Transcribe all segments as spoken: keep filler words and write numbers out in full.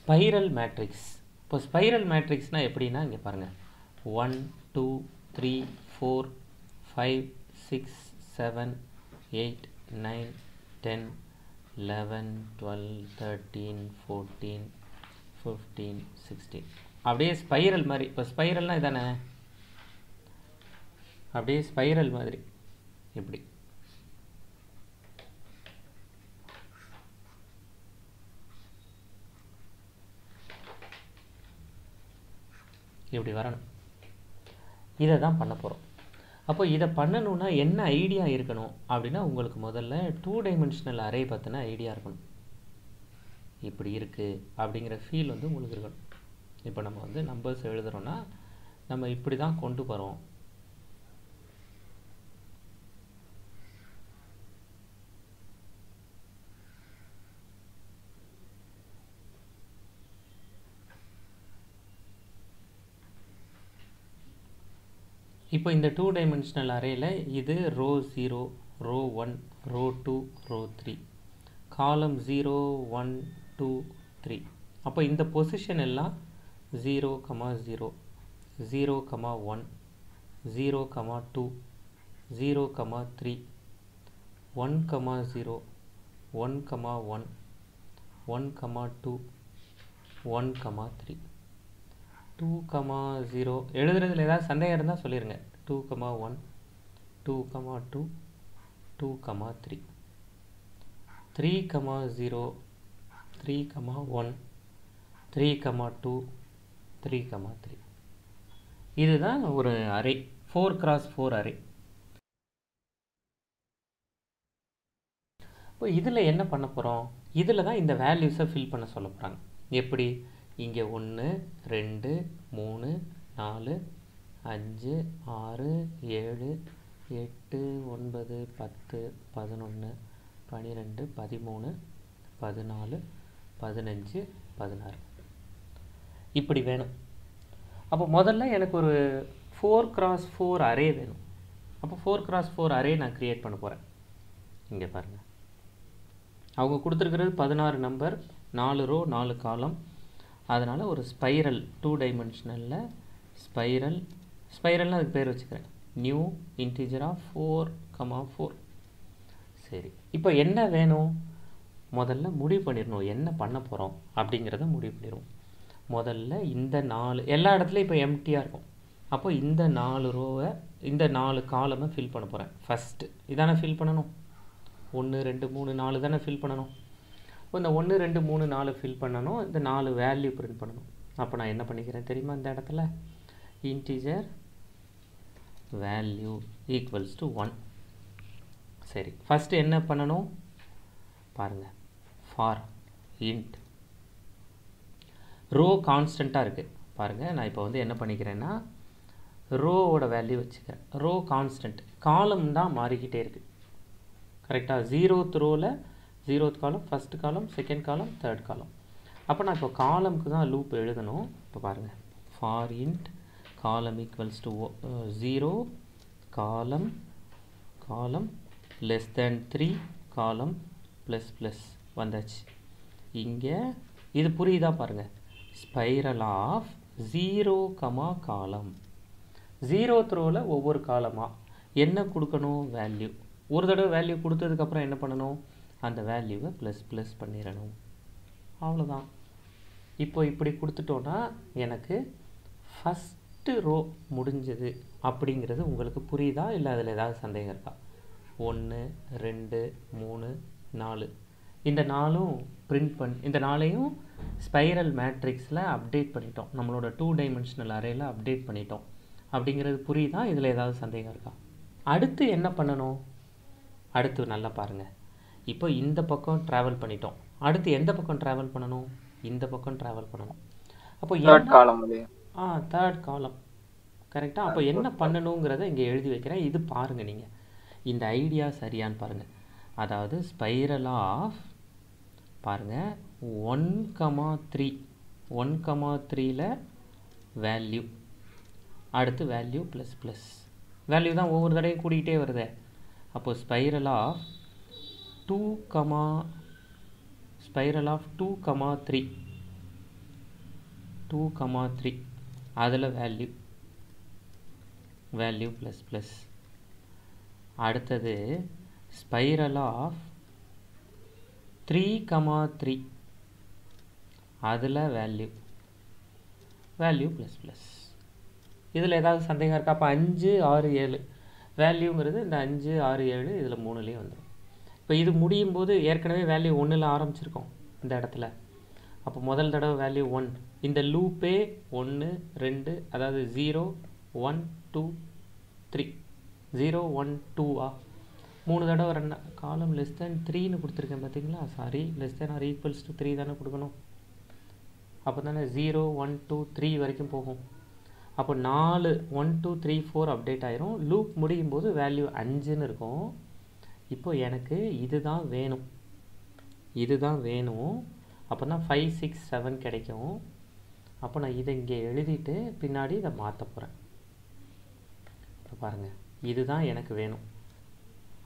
spiral matrix. For spiral matrix na eppadi na inga parunga one two three four five six seven eight nine ten eleven twelve thirteen fourteen fifteen sixteen. அப்படியே spiral மாதிரி. இப்ப spiral னா இதானே. அப்படியே spiral மாதிரி. இப்படி. இப்படி வரணும். இத தான் பண்ணப் போறோம். அப்போ இத பண்ணனும்னா என்ன ஐடியா இருக்கணும் அப்படினா உங்களுக்கு முதல்ல two dimensional array பத்தின ஐடியா இருக்கணும். இப்படி இருக்கு அப்படிங்கற ஃபீல் வந்து உங்களுக்கு இருக்கணும். இப்போ நம்ம வந்து நம்பர்ஸ் எழுதுறோம்னா நம்ம இப்படி தான் கொண்டு போறோம். இப்போ இந்த two dimensional arrayல இது row zero, row one, row two, row three, column zero one two three. அப்போ இந்த position எல்லாம் zero, zero, zero one, zero two, zero three, one zero, one one, one two, one three, two zero. எழுதுறதுல ஏதாவது சந்தேகம் இருந்தா சொல்லிருங்க. two one, two two, two three, three zero, three one, three two, three three. இதுதான் ஒரு array, four cross four array. இப்போ இதுல என்ன பண்ண போறோம்? இதுல தான் இந்த வேல்யூஸை ஃபில் பண்ண சொல்ல போறாங்க. எப்படி? இங்க one two three four five six seven eight nine ten eleven twelve thirteen fourteen fifteen இப்படி வேணும். அப்ப முதல்ல எனக்கு ஒரு four cross four array வேணும். அப்ப four cross four array நான் கிரியேட் பண்ண போறேன். இங்க பாருங்க. அவங்க கொடுத்திருக்கிறது பதினாறு number, four row, four column. அதனால ஒரு ஸ்பைரல் two dimensional ஸ்பைரல் ஸ்பைரல்னா அதுக்கு பேர் வச்சுக்கிறேன் நியூ இன்டிஜர் ஆ four four. சரி, இப்போ என்ன வேணும்? முதல்ல முடிவு பண்ணிரணும் என்ன பண்ண போறோம் அப்படிங்கறத முடிவு பண்ணிரோம். முதல்ல இந்த four எல்லா இடத்துலயும் இப்போ எம்டியா இருக்கும். அப்போ இந்த four ரோவை இந்த four காலமை ஃபில் பண்ண போறேன். ஃபர்ஸ்ட் இதானே ஃபில் பண்ணனும். one two three four தான ஃபில் பண்ணனும். இப்போ இந்த one two three four fill பண்ணனும். இந்த four வேல்யூ பிரிண்ட் பண்ணனும். அப்ப நான் என்ன பண்ணிக்கிறேன் தெரியுமா? இந்த இடத்துல integer value equals to one. சரி, ஃபர்ஸ்ட் என்ன பண்ணனும் பாருங்க. for int row கான்ஸ்டன்ட்டா இருக்கு பாருங்க. நான் இப்போ வந்து என்ன பண்ணிக்கிறேன்னா row ஓட வேல்யூ வச்சுக்கிறேன். row கான்ஸ்டன்ட், column தான் மாறிக்கிட்டே இருக்கு. கரெக்ட்டா? zeroth rowல zeroth column, first column, second column, third column. அப்ப நான் இப்போ column க்கு தான் லூப் எழுதணும். இப்போ பாருங்க for int column equals to zero column column less than three column plus plus வந்தாச்சு. இங்க இது புரியுதா பாருங்க. spiral of zero, column zeroth rowல ஒவ்வொரு காலமா என்ன கொடுக்கணும் வேல்யூ. ஒரு தடவை வேல்யூ கொடுத்ததுக்கு அப்புறம் என்ன பண்ணனும்? அந்த வேல்யூவை ப்ளஸ் ப்ளஸ் பண்ணிரணும். அவ்வளவுதான். இப்போ இப்படி கொடுத்துட்டோம்னா எனக்கு ஃபர்ஸ்ட் ரோ முடிஞ்சது அப்படிங்கிறது உங்களுக்கு புரியுதா? இல்ல அதுல ஏதாவது சந்தேகம் இருக்கா? one two three four இந்த நாலும் பிரிண்ட் பண்ணி இந்த நாளையும் ஸ்பைரல் மேட்ரிக்ஸ்ல அப்டேட் பண்ணிட்டோம். நம்மளோட two dimensional அரேல அப்டேட் பண்ணிட்டோம் அப்படிங்கிறது புரியுதா? இதுல ஏதாவது சந்தேகம் இருக்கா? அடுத்து என்ன பண்ணனும்? அடுத்து நல்லா பாருங்க. இப்போ இந்த பக்கம் டிராவல் பண்ணிட்டோம். அடுத்து எந்த பக்கம் டிராவல் பண்ணனும்? இந்த பக்கம் டிராவல் பண்ணனும். அப்போ third column இல்லையா? ஆ, third column. கரெக்ட்டா? அப்ப என்ன பண்ணனும்ங்கறதை இங்க எழுதி வைக்கிறேன். இது பாருங்க நீங்க. இந்த ஐடியா சரியான்னு பாருங்க. அதாவது spiral of பாருங்க one three one three ல வேல்யூ, அடுத்து வேல்யூ பிளஸ் பிளஸ். வேல்யூ தான் ஒவ்வொரு தடவையும் கூடிட்டே வருதே. அப்போ spiral of two, spiral of two, three two comma three adala value value plus plus அடுத்தது spiral of three comma three adala value value plus plus இதில் ஏதாவது சந்தேகம் இருக்கா? அப்போ five six seven வேல்யூங்கிறது இந்த five six seven இதில் மூணுலேயே வந்துடும். இப்போ இது முடியும் போது ஏற்கனவே வேல்யூ ஒன்றில் ஆரம்பிச்சிருக்கோம் இந்த இடத்துல. அப்போ முதல் தடவை வேல்யூ ஒன்று. இந்த லூப்பே ஒன்று ரெண்டு அதாவது zero one two three zero one டூவா மூணு தடவை ரெண்டு காலம் லெஸ் தேன் த்ரீன்னு கொடுத்துருக்கேன் பார்த்தீங்களா? Sorry, less than or equals to three தானே கொடுக்கணும். அப்போ தானே ஜீரோ ஒன் டூ த்ரீ வரைக்கும் போகும். அப்போ நாலு one two three four update ஆயிரும். லூப் முடியும் போது வேல்யூ அஞ்சுன்னு இருக்கும். இப்போ எனக்கு இது தான் வேணும், இது தான் வேணும். அப்போ தான் ஃபைவ் சிக்ஸ் செவன் கிடைக்கும். அப்போ நான் இதை இங்கே எழுதிட்டு பின்னாடி இதை மாற்ற போகிறேன். இப்போ பாருங்கள், இது தான் எனக்கு வேணும்.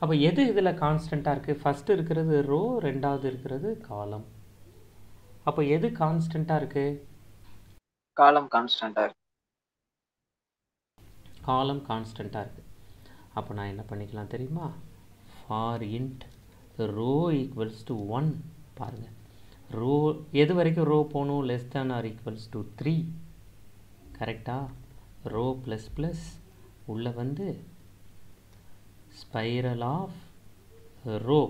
அப்போ எது இதில் கான்ஸ்டண்ட்டாக இருக்குது? ஃபஸ்ட்டு இருக்கிறது ரோ, ரெண்டாவது இருக்கிறது காலம். அப்போ எது கான்ஸ்டண்ட்டாக இருக்குது? காலம் கான்ஸ்டண்ட்டாக இருக்குது. காலம் கான்ஸ்டண்ட்டாக இருக்குது. அப்போ நான் என்ன பண்ணிக்கலாம் தெரியுமா? For int row equals to one. பாருங்கள், ரோ எது வரைக்கும் ரோ போகணும்? Less than or equals to three. கரெக்டாக ரோ ப்ளஸ் ப்ளஸ் உள்ளே வந்து spiral of row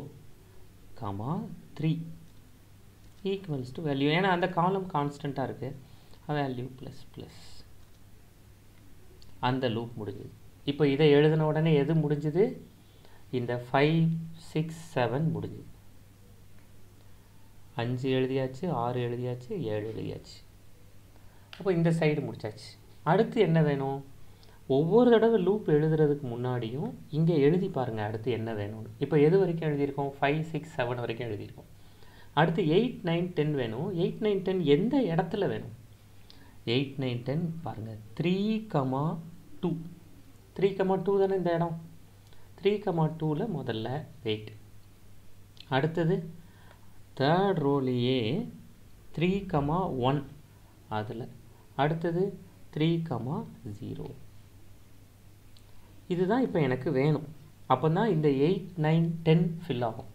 comma three equals to value. ஏன்னா அந்த காலம் கான்ஸ்டண்ட்டாக இருக்குது, வேல்யூ ப்ளஸ் ப்ளஸ். அந்த லூப் முடிஞ்சுது. இப்போ இதை எழுதின உடனே எது முடிஞ்சுது? இந்த ஃபைவ் சிக்ஸ் செவன் முடிஞ்சுது. அஞ்சு எழுதியாச்சு, ஆறு எழுதியாச்சு, ஏழு எழுதியாச்சு. அப்போ இந்த சைடு முடிச்சாச்சு. அடுத்து என்ன வேணும்? ஒவ்வொரு தடவை லூப் எழுதுறதுக்கு முன்னாடியும் இங்கே எழுதி பாருங்கள் அடுத்து என்ன வேணும்னு. இப்போ எது வரைக்கும் எழுதியிருக்கோம்? ஃபைவ் சிக்ஸ் செவன் வரைக்கும் எழுதியிருக்கோம். அடுத்து எயிட் நைன் டென் வேணும். எயிட் நைன் டென் எந்த இடத்துல வேணும்? எயிட் நைன் டென் பாருங்கள், three comma two three comma two தானே இந்த இடம். த்ரீ கமா டூவில் முதல்ல எயிட். அடுத்தது தேர்ட் ரோலையே த்ரீ கமா ஒன் அதில். அடுத்தது த்ரீ கமா ஜீரோ. இதுதான் இப்போ எனக்கு வேணும். அப்போ தான் இந்த எயிட் நைன் டென் ஃபில் ஆகும்.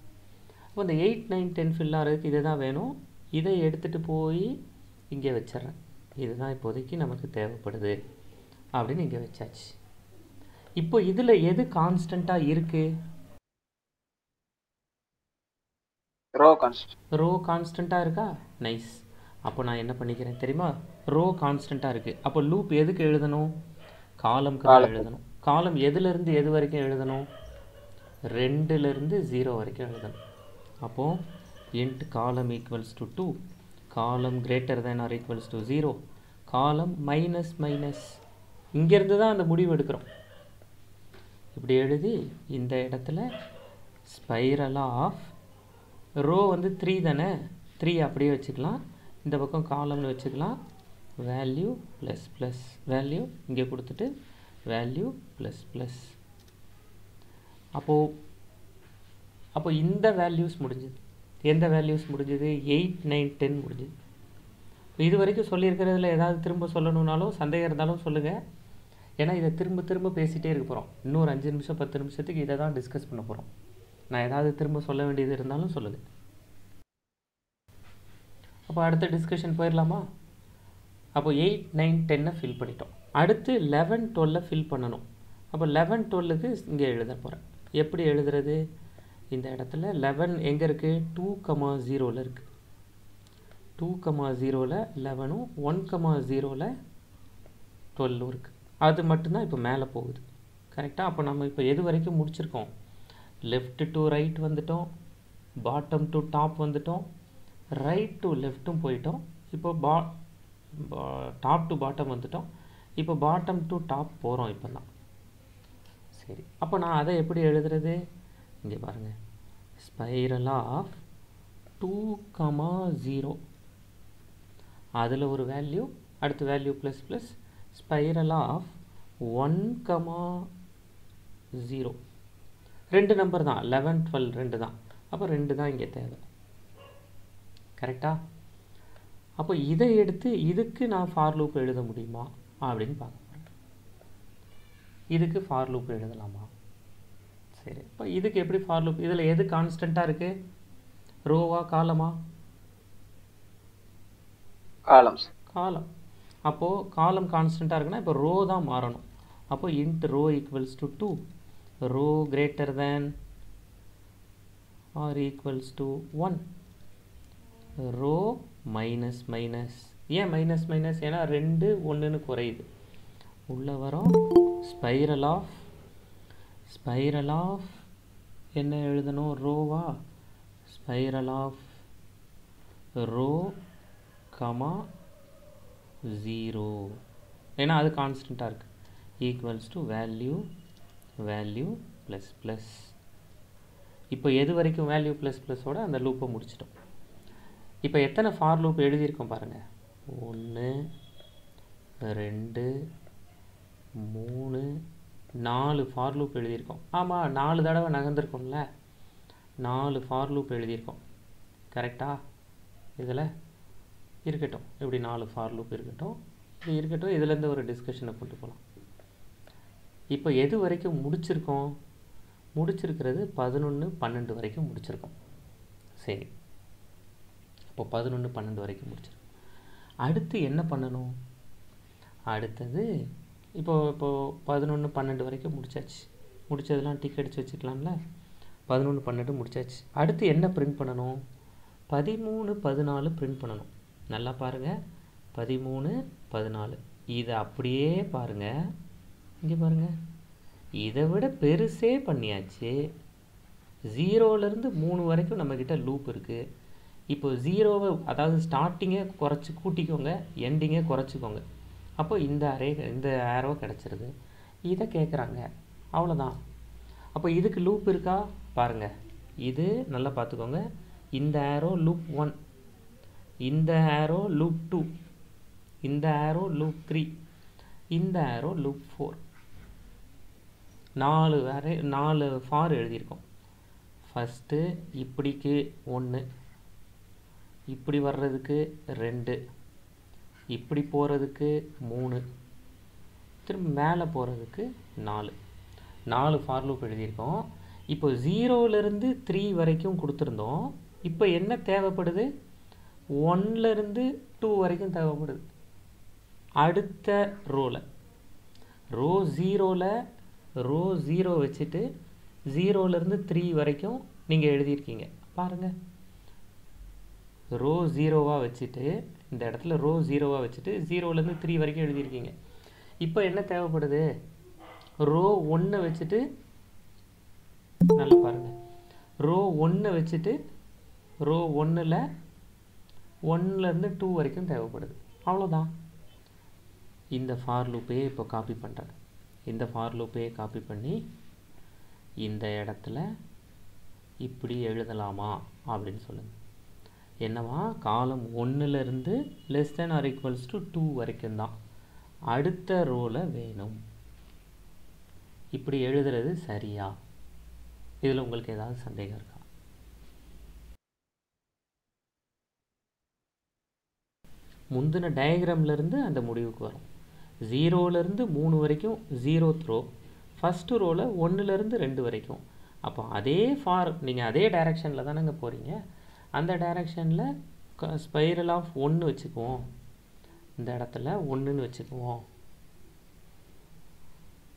அப்போ இந்த எயிட் நைன் டென் ஃபில் ஆகிறதுக்கு இது தான் வேணும். இதை எடுத்துகிட்டு போய் இங்கே வச்சிட்றேன். இதுதான் இப்போதைக்கு நமக்கு தேவைப்படுது அப்படின்னு இங்கே வச்சாச்சு. இப்போ இதில் எது கான்ஸ்டண்ட்டாக இருக்குது? Row constant. ரோ கான்ஸ்டண்ட்டாக இருக்கா? நைஸ். அப்போ நான் என்ன பண்ணிக்கிறேன் தெரியுமா? ரோ கான்ஸ்டண்ட்டாக இருக்குது. அப்போ லூப் எதுக்கு எழுதணும்? காலம் காலம் எழுதணும். காலம் எதுலேருந்து எது வரைக்கும் எழுதணும்? ரெண்டுலேருந்து ஜீரோ வரைக்கும் எழுதணும். அப்போது int column equals to two, column greater than or equals to zero, column minus minus. இங்கேருந்து தான் அந்த முடிவு எடுக்கிறோம். இப்படி எழுதி இந்த இடத்துல ஸ்பைரல் ஆஃப் ரோ வந்து த்ரீ தானே, த்ரீ அப்படியே வச்சுக்கலாம். இந்த பக்கம் காலம்னு வச்சுக்கலாம். வேல்யூ ப்ளஸ் ப்ளஸ், வேல்யூ இங்கே கொடுத்துட்டு வேல்யூ ப்ளஸ் ப்ளஸ். அப்போது அப்போ இந்த வேல்யூஸ் முடிஞ்சது. எந்த வேல்யூஸ் முடிஞ்சது? எயிட் நைன் டென் முடிஞ்சுது. இது வரைக்கும் சொல்லியிருக்கிறதுல ஏதாவது திரும்ப சொல்லணுன்னாலும் சந்தேகம் இருந்தாலும் சொல்லுங்கள். ஏன்னா இதை திரும்ப திரும்ப பேசிகிட்டே இருக்க போகிறோம். இன்னொரு அஞ்சு நிமிஷம் பத்து நிமிஷத்துக்கு இதை தான் டிஸ்கஸ் பண்ண போகிறோம். நான் ஏதாவது திரும்ப சொல்ல வேண்டியது இருந்தாலும் சொல்லுங்கள். அப்போ அடுத்த டிஸ்கஷன் போயிடலாமா? அப்போ எயிட் நைன் டென்னை ஃபில் பண்ணிட்டோம். அடுத்து லெவன் டுவெல்லை ஃபில் பண்ணணும். அப்போ லெவன் டுவெல்லுக்கு இங்கே எழுத போகிறேன். எப்படி எழுதுறது? இந்த இடத்துல லெவன் எங்கே இருக்குது? டூ கமா ஜீரோவில் இருக்குது. டூ கமா ஜீரோவில் லெவனும் ஒன் கமா ஜீரோவில் டுவெல்லும் இருக்குது. அது மட்டும்தான் இப்போ மேலே போகுது. கரெக்டாக. அப்போ நம்ம இப்போ எது வரைக்கும் முடிச்சிருக்கோம்? லெஃப்ட்டு டு ரைட் வந்துட்டோம், பாட்டம் டு டாப் வந்துட்டோம், ரைட் டு லெஃப்ட்டும் போயிட்டோம். இப்போ பா டாப் டு பாட்டம் வந்துட்டோம். இப்போ பாட்டம் டு டாப் போகிறோம் இப்போ தான். சரி, அப்போ நான் அதை எப்படி எழுதுறது? இங்கே பாருங்கள், spiral of two comma zero அதில் ஒரு வேல்யூ, அடுத்து value plus plus, spiral of one comma zero. ரெண்டு நம்பர் தான், லெவன் டுவெல் ரெண்டு தான். அப்போ ரெண்டு தான் இங்கே தேவை. கரெக்டாக. அப்போ இதை எடுத்து இதுக்கு நான் ஃபார் லூப் எழுத முடியுமா அப்படின்னு பார்க்க போகிறேன். இதுக்கு ஃபார் லூப் எழுதலாமா? சரி, இப்போ இதுக்கு எப்படி ஃபார் லூப், இதில் எது கான்ஸ்டண்ட்டாக இருக்குது, ரோவா காலமா? காலம். காலம். அப்போது காலம் கான்ஸ்டண்ட்டாக இருக்குன்னா இப்போ ரோ தான் மாறணும். அப்போது int row equals to two, row greater than or equals to one, row minus minus. ஏன் மைனஸ் மைனஸ்? ஏன்னா ரெண்டு ஒன்றுன்னு குறையுது. உள்ளே வரும் ஸ்பைரல் ஆஃப், ஸ்பைரல் ஆஃப் என்ன எழுதணும், ரோவா, spiral of row comma zero, ஏன்னா அது கான்ஸ்டண்ட்டாக இருக்குது, equals to value value plus plus. இப்போ எது வரைக்கும் வேல்யூ ப்ளஸ் ப்ளஸோடு அந்த லூப்பை முடிச்சிட்டோம். இப்போ எத்தனை ஃபார் லூப் எழுதியிருக்கோம் பாருங்கள், ஒன்று ரெண்டு மூணு நாலு ஃபார் லூப் எழுதியிருக்கோம். ஆமாம், நாலு தடவை நகர்ந்துருக்கோம்ல, நாலு ஃபார் லூப் எழுதியிருக்கோம் கரெக்டாக. இதில் இருக்கட்டும், இப்படி நாலு ஃபார் லூப் இருக்கட்டும், இப்படி இருக்கட்டும், இதுலேருந்து ஒரு டிஸ்கஷனை கொண்டு போகலாம். இப்போ எது வரைக்கும் முடிச்சிருக்கோம்? முடிச்சிருக்கிறது பதினொன்று பன்னெண்டு வரைக்கும் முடிச்சிருக்கோம். சரி, இப்போ பதினொன்று பன்னெண்டு வரைக்கும் முடிச்சிடும். அடுத்து என்ன பண்ணணும்? அடுத்தது இப்போது இப்போது பதினொன்று பன்னெண்டு வரைக்கும் முடிச்சாச்சு, முடித்ததெல்லாம் டிக் அடித்து வச்சுக்கலாம்ல. பதினொன்று பன்னெண்டு முடிச்சாச்சு. அடுத்து என்ன பிரிண்ட் பண்ணணும்? பதிமூணு பதினாலு பிரிண்ட் பண்ணணும். நல்லா பாருங்கள், பதிமூணு பதினாலு இதை அப்படியே பாருங்கள், இங்கே பாருங்கள், இதை விட பெருசே பண்ணியாச்சு. ஜீரோலேருந்து மூணு வரைக்கும் நம்மக்கிட்ட லூப் இருக்குது. இப்போ ஜீரோவை, அதாவது ஸ்டார்டிங்கே குறைச்சி கூட்டிக்கோங்க, எண்டிங்கே குறைச்சிக்கோங்க. அப்போ இந்த அரே, இந்த ஆரோ கிடச்சிருது. இதை கேட்குறாங்க, அவ்வளோதான். அப்போ இதுக்கு லூப் இருக்கா பாருங்கள், இது நல்லா பார்த்துக்கோங்க, இந்த ஆரோ லூப் ஒன், இந்த ஆரோ லூப் டூ, இந்த ஆரோ லூப் த்ரீ, இந்த ஆரோ லூப் ஃபோர். நாலு அரே, நாலு ஃபார் எழுதியிருக்கோம். ஃபஸ்ட்டு இப்படிக்கு ஒன்று, இப்படி வர்றதுக்கு ரெண்டு, இப்படி போகிறதுக்கு மூணு, திரும்ப மேலே போகிறதுக்கு நாலு. நாலு ஃபார் லூப் எழுதியிருக்கோம். இப்போ ஜீரோவிலேருந்து த்ரீ வரைக்கும் கொடுத்துருந்தோம். இப்போ என்ன தேவைப்படுது? ஒன்லேருந்து டூ வரைக்கும் தேவைப்படுது. அடுத்த ரோவில் ரோ ஜீரோவில் ரோ ஜீரோ வச்சுட்டு ஜீரோவிலேருந்து த்ரீ வரைக்கும் நீங்கள் எழுதியிருக்கீங்க பாருங்கள். ரோ ஜீரோவாக வச்சுட்டு இந்த இடத்துல ரோ ஜீரோவாக வச்சுட்டு ஜீரோவிலேருந்து த்ரீ வரைக்கும் எழுதியிருக்கீங்க. இப்போ என்ன தேவைப்படுது? ரோ ஒன்று வச்சுட்டு, நல்லா பாருங்கள், ரோ ஒன்று வச்சுட்டு ரோ ஒன்றில் ஒன்றுலேருந்து டூ வரைக்கும் தேவைப்படுது. அவ்வளோதான். இந்த ஃபார் லூப்பையே இப்போ காப்பி பண்ணுறேன். இந்த ஃபார் லூப்பையே காப்பி பண்ணி இந்த இடத்துல இப்படி எழுதலாமா அப்படின்னு சொல்லுங்கள். என்னவா? காலம் ஒன்றுலேருந்து less than or equals to two வரைக்கும் தான் அடுத்த ரோவில் வேணும். இப்படி எழுதுறது சரியா? இதில் உங்களுக்கு ஏதாவது சந்தேகம் இருக்கா? முந்தின டயக்ராம்லேருந்து அந்த முடிவுக்கு வரும். ஜீரோவிலேருந்து மூணு வரைக்கும் ஜீரோத் ரோ, ஃபஸ்ட்டு ரோவில் ஒன்றுலேருந்து ரெண்டு வரைக்கும். அப்போ அதே ஃபார், நீங்கள் அதே டைரெக்ஷனில் தானேங்க போகிறீங்க. அந்த டைரக்ஷனில் ஸ்பைரல் ஆஃப் ஒன்று வச்சுக்குவோம், இந்த இடத்துல ஒன்றுன்னு வச்சுக்குவோம்,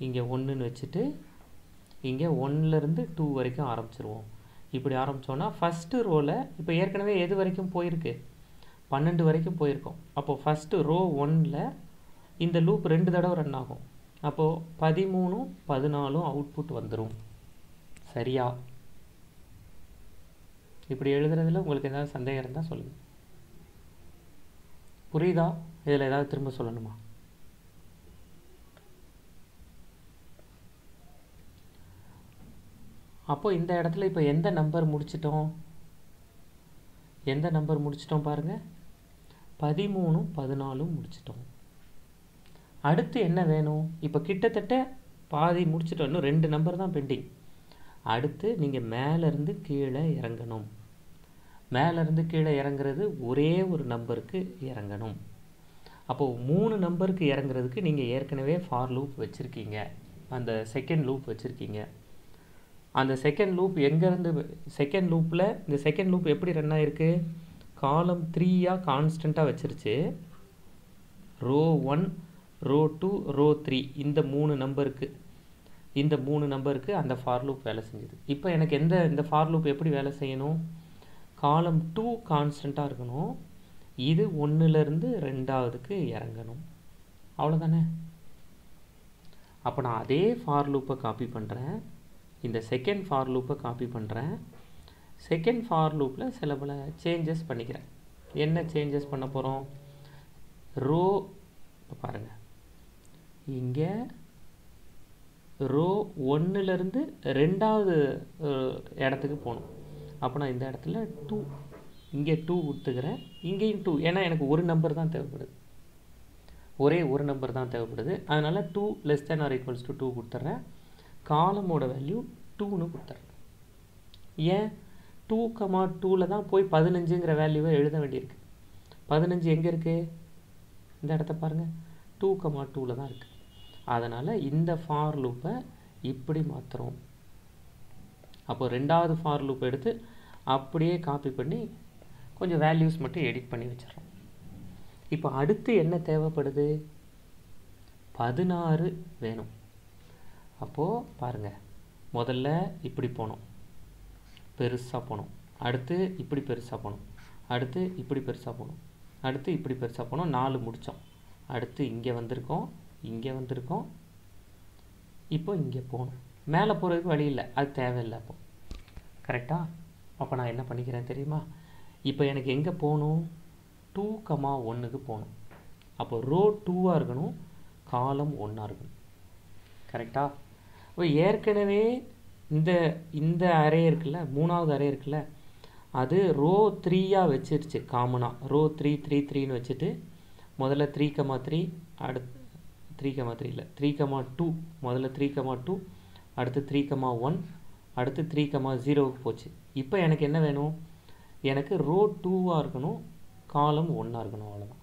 இங்கே ஒன்றுன்னு வச்சுட்டு இங்கே ஒன்றுலேருந்து டூ வரைக்கும் ஆரம்பிச்சிருவோம். இப்படி ஆரம்பித்தோன்னா ஃபஸ்ட்டு ரோவில் இப்போ ஏற்கனவே எது வரைக்கும் போயிருக்கு? பன்னெண்டு வரைக்கும் போயிருக்கோம். அப்போது ஃபஸ்ட்டு ரோ ஒன்றில் இந்த லூப் ரெண்டு தடவை ரன் ஆகும். அப்போது பதிமூணும் பதினாலும் அவுட்புட் வந்துடும். சரியா? இப்படி எழுதுறதுல உங்களுக்கு ஏதாவது சந்தேகம் இருந்தால் சொல்லுங்கள். புரியுதா? இதில் ஏதாவது திரும்ப சொல்லணுமா? அப்போது இந்த இடத்துல இப்போ எந்த நம்பர் முடிச்சிட்டோம்? எந்த நம்பர் முடிச்சிட்டோம் பாருங்கள், பதிமூணும் பதினாலும் முடிச்சிட்டோம். அடுத்து என்ன வேணும்? இப்போ கிட்டத்தட்ட பாதி முடிச்சிட்டோம், இன்னும் ரெண்டு நம்பர் தான் பெண்டிங். அடுத்து நீங்கள் மேலேருந்து கீழே இறங்கணும். மேலிருந்து கீழே இறங்குறது ஒரே ஒரு நம்பருக்கு இறங்கணும். அப்போது மூணு நம்பருக்கு இறங்குறதுக்கு நீங்கள் ஏற்கனவே ஃபார் லூப் வச்சுருக்கீங்க, அந்த செகண்ட் லூப் வச்சுருக்கீங்க. அந்த செகண்ட் லூப் எங்கேருந்து, செகண்ட் லூப்பில் இந்த செகண்ட் லூப் எப்படி ரன் ஆகிருக்கு, காலம் த்ரீயாக கான்ஸ்டண்ட்டாக வச்சிருச்சு. Row one, row two, row three, இந்த மூணு நம்பருக்கு இந்த மூணு நம்பருக்கு அந்த ஃபார் லூப் வேலை செஞ்சுது. இப்போ எனக்கு எந்த இந்த ஃபார் லூப் எப்படி வேலை செய்யணும், காலம் டூ கான்ஸ்டண்ட்டாக இருக்கணும், இது ஒன்றுலேருந்து ரெண்டாவதுக்கு இறங்கணும், அவ்வளோதானே. அப்போ நான் அதே ஃபார் லூப்பை காப்பி பண்ணுறேன், இந்த செகண்ட் ஃபார் லூப்பை காப்பி பண்ணுறேன். செகண்ட் ஃபார் லூப்பில் சில பல சேஞ்சஸ் பண்ணிக்கிறேன். என்ன சேஞ்சஸ் பண்ண போகிறோம், ரோ இப்போ பாருங்கள், இங்கே ரோ ஒன்றுலேருந்து ரெண்டாவது இடத்துக்கு போகணும். அப்போ நான் இந்த இடத்துல டூ, இங்கே டூ கொடுத்துக்கிறேன், இங்கேயும் டூ, ஏன்னா எனக்கு ஒரு நம்பர் தான் தேவைப்படுது, ஒரே ஒரு நம்பர் தான் தேவைப்படுது. அதனால் two less than or equals to two கொடுத்துட்றேன், காலமோட வேல்யூ டூன்னு கொடுத்துட்றேன். ஏன் டூ கமா டூவில் தான் போய் பதினஞ்சுங்கிற வேல்யூவை எழுத வேண்டியிருக்கு. பதினஞ்சு எங்கே இருக்குது, இந்த இடத்த பாருங்கள், டூ கமா டூவில் தான் இருக்குது. அதனால் இந்த ஃபார் லூப்பை இப்படி மாற்றுறோம். அப்போ ரெண்டாவது ஃபார் லூப் எடுத்து அப்படியே காப்பி பண்ணி கொஞ்சம் வேல்யூஸ் மட்டும் எடிட் பண்ணி வச்சிடறோம். இப்போ அடுத்து என்ன தேவைப்படுது, பதினாறு வேணும். அப்போது பாருங்கள், முதல்ல இப்படி போனோம், பெருசாக போனோம், அடுத்து இப்படி பெருசாக போனோம், அடுத்து இப்படி பெருசாக போனோம், அடுத்து இப்படி பெருசாக போனோம், நாலு முடித்தோம். அடுத்து இங்கே வந்திருக்கோம், இங்கே வந்திருக்கோம், இப்போ இங்கே போகணும். மேலே போகிறதுக்கு வழி இல்லை, அது தேவையில்லை. அப்போ கரெக்டாக, அப்போ நான் என்ன பண்ணிக்கிறேன் தெரியுமா, இப்போ எனக்கு எங்கே போகணும், டூ கமா ஒன்றுக்கு போகணும். அப்போ ரோ டூவாக இருக்கணும், காலம் ஒன்றாக இருக்கணும், கரெக்டாக. இப்போ ஏற்கனவே இந்த இந்த அரே இருக்குல்ல, மூணாவது அரே இருக்குல்ல, அது ரோ த்ரீயாக வச்சிருச்சு காமனாக. ரோ த்ரீ த்ரீ த்ரீன்னு வச்சுட்டு முதல்ல த்ரீ கமா த்ரீ, அடுத்து த்ரீ கமா த்ரீ இல்லை த்ரீ கமா டூ, முதல்ல த்ரீ கமா டூ, அடுத்து த்ரீ கமா ஒன், அடுத்து த்ரீ கமா ஜீரோவுக்கு போச்சு. இப்போ எனக்கு என்ன வேணும், எனக்கு ரோ டூவாக இருக்கணும், காலம் ஒன்றாக இருக்கணும், அவ்வளோதான்.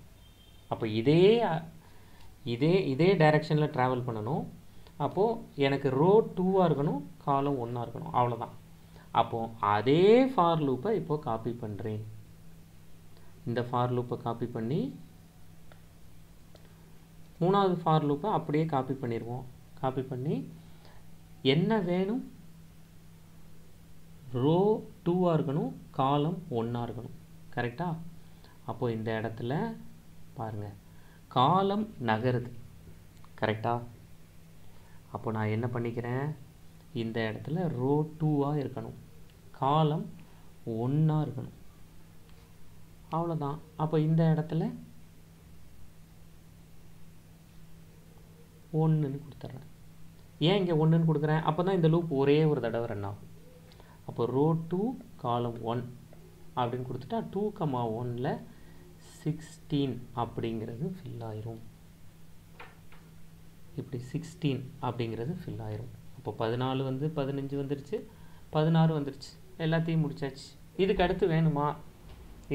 அப்போ இதே இதே இதே டைரெக்ஷனில் ட்ராவல் பண்ணணும். அப்போது எனக்கு ரோ டூவாக இருக்கணும், காலம் ஒன்றா இருக்கணும், அவ்வளோதான். அப்போது அதே ஃபார் லூப்பை இப்போது காப்பி பண்ணுறேன். இந்த ஃபார் லூப்பை காப்பி பண்ணி மூணாவது ஃபார் லூப்பை அப்படியே காப்பி பண்ணிடுவோம். காப்பி பண்ணி என்ன வேணும், ரோ டூவாக இருக்கணும், காலம் ஒன்றா இருக்கணும், கரெக்டாக. அப்போது இந்த இடத்துல பாருங்கள், காலம் நகருது, கரெக்டாக. அப்போ நான் என்ன பண்ணிக்கிறேன், இந்த இடத்துல ரோ டூவாக இருக்கணும், காலம் ஒன்றா இருக்கணும், அவ்வளோதான். அப்போ இந்த இடத்துல ஒன்றுன்னு கொடுத்துட்றேன். ஏன் இங்கே ஒன்றுன்னு கொடுக்குறேன், அப்போ தான் இந்த லூப் ஒரே ஒரு தடவை ரன் ஆகும். அப்போ ரோ டூ காலம் ஒன் அப்படின்னு கொடுத்துட்டா டூ கமா ஒன்னில் சிக்ஸ்டீன் அப்படிங்கிறது ஃபில் ஆயிரும். இப்படி சிக்ஸ்டீன் அப்படிங்கிறது ஃபில் ஆயிரும். அப்போ பதினாலு வந்து பதினஞ்சு வந்துருச்சு, பதினாறு வந்துருச்சு, எல்லாத்தையும் முடிச்சாச்சு. இதுக்கு அடுத்து வேணுமா,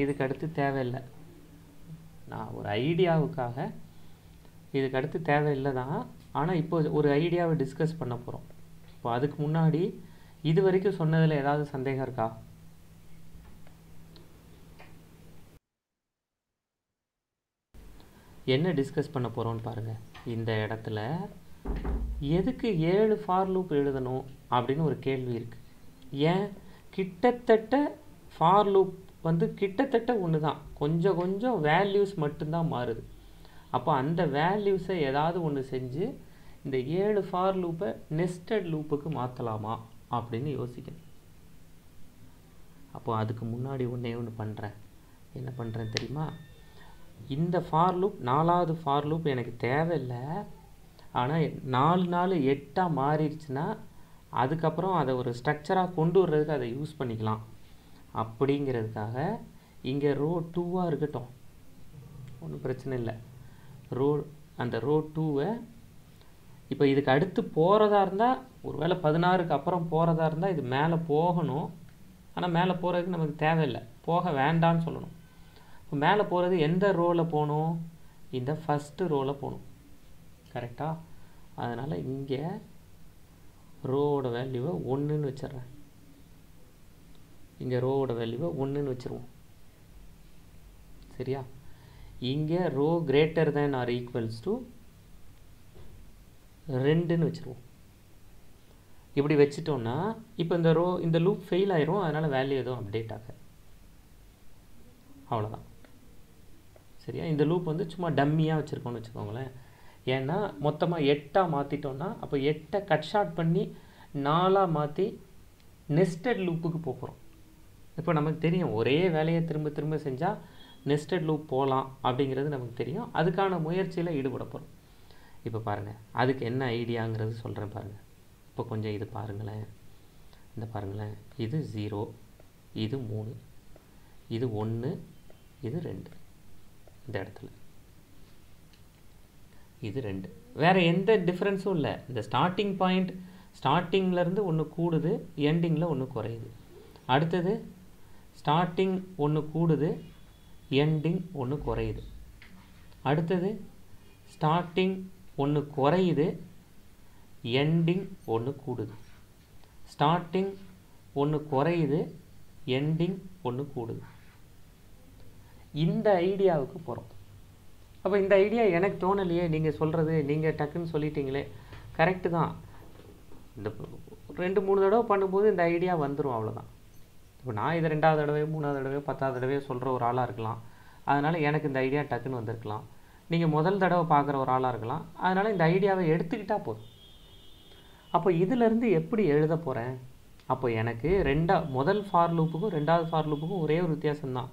இதுக்கு அடுத்து தேவையில்லை. நான் ஒரு ஐடியாவுக்காக இதுக்கு அடுத்து தேவையில்லை தான், ஆனால் இப்போ ஒரு ஐடியாவை டிஸ்கஸ் பண்ண போகிறோம். இப்போ அதுக்கு முன்னாடி இது வரைக்கும் சொன்னதில் ஏதாவது சந்தேகம் இருக்கா? என்ன டிஸ்கஸ் பண்ண போகிறோன்னு பாருங்கள். இந்த இடத்துல எதுக்கு ஏழு ஃபார் லூப் எழுதணும் அப்படின்னு ஒரு கேள்வி இருக்குது. ஏன், கிட்டத்தட்ட ஃபார் லூப் வந்து கிட்டத்தட்ட ஒன்று தான், கொஞ்சம் கொஞ்சம் வேல்யூஸ் மட்டும்தான் மாறுது. அப்போ அந்த வேல்யூஸை ஏதாவது ஒன்று செஞ்சு இந்த ஏழு ஃபார் லூப்பை நெஸ்டட் லூப்புக்கு மாற்றலாமா அப்படின்னு யோசிக்கணும். அப்போ அதுக்கு முன்னாடி ஒன்றே ஒன்று பண்ணுறேன். என்ன பண்ணுறேன் தெரியுமா, இந்த ஃபார் லூப், நாலாவது ஃபார் லூப் எனக்கு தேவையில்லை, ஆனால் நாலு நாலு எட்டாக மாறிடுச்சுன்னா அதுக்கப்புறம் அதை ஒரு ஸ்ட்ரக்சராக கொண்டு வர்றதுக்கு அதை யூஸ் பண்ணிக்கலாம். அப்படிங்கிறதுக்காக இங்கே ரோ டூவாக இருக்கட்டும், ஒன்றும் பிரச்சனை இல்லை. ரோ அந்த ரோ டூவை இப்போ இதுக்கு அடுத்து போகிறதா இருந்தால், ஒரு வேளை பதினாறுக்கு அப்புறம் போகிறதா இருந்தால் இது மேலே போகணும், ஆனால் மேலே போகிறதுக்கு நமக்கு தேவையில்லை. போக வேண்டாம்னு சொல்லணும். இப்போ மேலே போகிறது எந்த ரோவில் போகணும்? இந்த ஃபஸ்ட்டு ரோவில் போகணும். கரெக்டாக? அதனால் இங்கே ரோவோட வேல்யூவை ஒன்றுன்னு வச்சிட்றேன். இங்கே ரோவோட வேல்யூவை ஒன்றுன்னு வச்சுருவோம். சரியா? இங்கே row greater than or equals to ரெண்டுன்னு வச்சுருவோம். இப்படி வச்சுட்டோம்னா இப்போ இந்த ரோ இந்த லூப் ஃபெயில் ஆயிரும். அதனால் வேல்யூ எதுவும் அப்டேட் ஆகாது. அவ்வளோதான். சரியா? இந்த லூப் வந்து சும்மா டம்மியாக வச்சுருக்கோன்னு வச்சுக்கோங்களேன். ஏன்னா மொத்தமாக எட்டாக மாற்றிட்டோம்னா அப்போ எட்டை கட் ஷார்ட் பண்ணி நாலாக மாற்றி நெஸ்டட் லூப்புக்கு போகிறோம். இப்போ நமக்கு தெரியும் ஒரே வேலையை திரும்ப திரும்ப செஞ்சால் நெஸ்டட் லூப் போகலாம் அப்படிங்கிறது நமக்கு தெரியும். அதுக்கான முயற்சியில் ஈடுபட போகிறோம். இப்போ பாருங்கள், அதுக்கு என்ன ஐடியாங்கிறது சொல்கிறேன் பாருங்கள். இப்போ கொஞ்சம் இது பாருங்களேன், இந்த பாருங்களேன். இது ஜீரோ, இது மூணு, இது ஒன்று, இது ரெண்டு. இந்த இடத்துல இது ரெண்டு. வேறு எந்த டிஃப்ரென்ஸும் இல்லை. இந்த ஸ்டார்டிங் பாயிண்ட் ஸ்டார்டிங்லேருந்து ஒன்று கூடுது, எண்டிங்கில் ஒன்று குறையுது. அடுத்தது ஸ்டார்டிங் ஒன்று கூடுது, எண்டிங் ஒன்று குறையுது. அடுத்தது ஸ்டார்டிங் ஒன்று குறையுது, எண்டிங் ஒன்று கூடுது. ஸ்டார்டிங் ஒன்று குறையுது, எண்டிங் ஒன்று கூடுது. இந்த ஐடியாவுக்கு போகிறோம். அப்போ இந்த ஐடியா எனக்கு தோணலையே, நீங்கள் சொல்கிறது, நீங்கள் டக்குன்னு சொல்லிட்டீங்களே. கரெக்டு தான். இந்த ரெண்டு மூணு தடவை பண்ணும்போது இந்த ஐடியா வந்துடும். அவ்வளோதான். இப்போ நான் இது ரெண்டாவது தடவையோ மூணாவது தடவையோ பத்தாவது தடவையோ சொல்கிற ஒரு ஆளாக இருக்கலாம். அதனால் எனக்கு இந்த ஐடியா டக்குன்னு வந்திருக்கலாம். நீங்கள் முதல் தடவை பார்க்குற ஒரு ஆளாக இருக்கலாம். அதனால் இந்த ஐடியாவை எடுத்துக்கிட்டால் போதும். அப்போ இதிலேருந்து எப்படி எழுத போகிறேன்? அப்போ எனக்கு ரெண்டா முதல் ஃபார் லூப்புக்கும் ரெண்டாவது ஃபார் லூப்புக்கும் ஒரே ஒரு வித்தியாசம்தான்.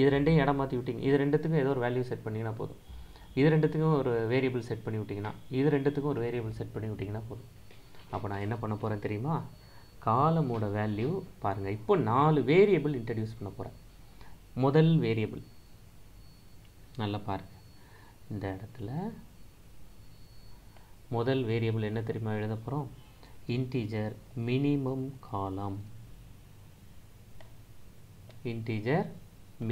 இது ரெண்டையும் இடம் மாற்றி விட்டிங்க. இது ரெண்டுத்துக்கும் ஏதோ ஒரு வேல்யூ செட் பண்ணிங்கன்னா போதும். இது ரெண்டுத்துக்கும் ஒரு வேரியபிள் செட் பண்ணி விட்டிங்கன்னா, இது ரெண்டுத்துக்கும் ஒரு வேரியபிள் செட் பண்ணி விட்டிங்கன்னா போதும். அப்போ நான் என்ன பண்ண போகிறேன் தெரியுமா? காலமோட வேல்யூ பாருங்கள். இப்போ நாலு வேரியபிள் இன்ட்ரடியூஸ் பண்ண போகிறேன். முதல் வேரியபிள் நல்லா பாருங்கள். இந்த இடத்துல முதல் வேரியபிள் என்ன தெரியுமா எழுத போகிறோம்? Integer minimum column. Integer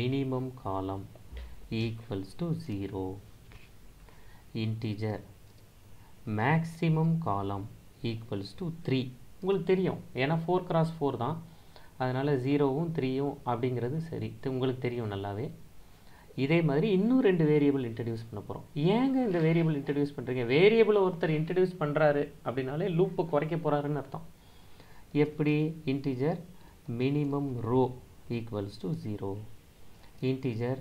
minimum column equals to zero. Integer maximum column equals to three. உங்களுக்கு தெரியும், ஏன்னா ஃபோர் கிராஸ் ஃபோர் தான். அதனால் ஜீரோவும் த்ரீயும் அப்படிங்கிறது சரி, உங்களுக்கு தெரியும் நல்லாவே. இதே மாதிரி இன்னும் ரெண்டு வேரியபிள் இன்ட்ரடியூஸ் பண்ண போகிறோம். ஏங்க இந்த வேரியபிள் இன்ட்ரடியூஸ் பண்ணுறீங்க? வேரியபிளை ஒருத்தர் இன்ட்ரடியூஸ் பண்ணுறாரு அப்படின்னாலே லூப்பை குறைக்க போகிறாருன்னு அர்த்தம். எப்படி? Integer minimum row equals to zero, integer